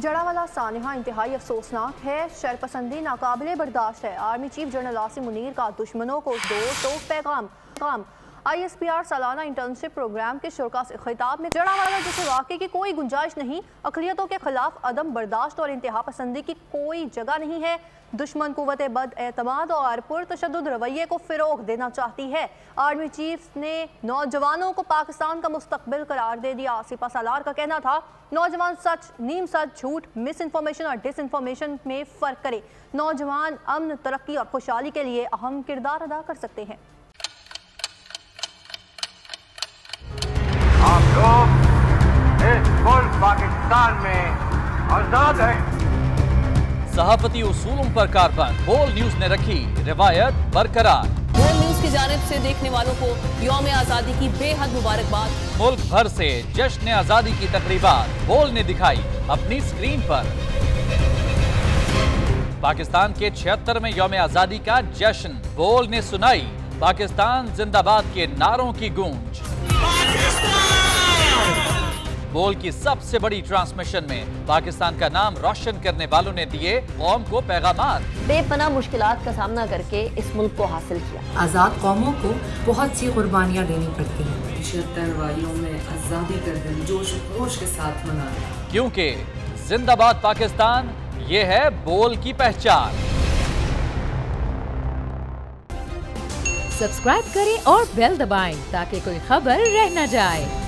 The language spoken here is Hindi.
जड़ांवाला सानहा इंतहाई अफसोसनाक है, शरपसंदी नाकाबिले बर्दाश्त है। Army chief general Asim Munir का दुश्मनों को दो तो पैगाम। ISPR सालाना इंटर्नशिप प्रोग्राम के शुरका से खिताब में जड़ांवाला जैसे वाक़े की कोई गुंजाइश नहीं, अकलियतों के खिलाफ अदम बर्दाश्त और इंतहा पसंदी की कोई जगह नहीं है। दुश्मन कुव्वत बद-एतमाद और पुरतशद्दुद रवैये को फ़रोग़ देना चाहती है। आर्मी चीफ ने नौजवानों को पाकिस्तान का मुस्तकबिल करार दे दिया। आसिफा सालार का कहना था, नौजवान सच, नीम सच, झूठ, मिस इन्फॉर्मेशन और डिस इन्फॉर्मेशन में फ़र्क करें। नौजवान अमन, तरक्की और खुशहाली के लिए अहम किरदार अदा कर सकते हैं। आप लोग इस मुल्क पाकिस्तान में आजाद हैं। सहाफती उसूलों पर कारबान, बोल न्यूज ने रखी रिवायत बरकरार। बोल न्यूज की जानिब से देखने वालों को यौम आज़ादी की बेहद मुबारकबाद। मुल्क भर से जश्न आज़ादी की तकरीबात बोल ने दिखाई अपनी स्क्रीन पर। पाकिस्तान के 76 में यौम आज़ादी का जश्न बोल ने सुनाई पाकिस्तान जिंदाबाद के नारों की गूंज। बोल की सबसे बड़ी ट्रांसमिशन में पाकिस्तान का नाम रोशन करने वालों ने दिए कौम को पैगामात। बेपनाह मुश्किलात का सामना करके इस मुल्क को हासिल किया। आज़ाद कौमों को बहुत सी कुर्बानियाँ देनी पड़ती हैं। 76 वालियों में आज़ादी का दिन जोश खरोश के साथ मनाया, क्योंकि जिंदाबाद पाकिस्तान, ये है बोल की पहचान। सब्सक्राइब करें और बेल दबाएं ताकि कोई खबर रह न जाए।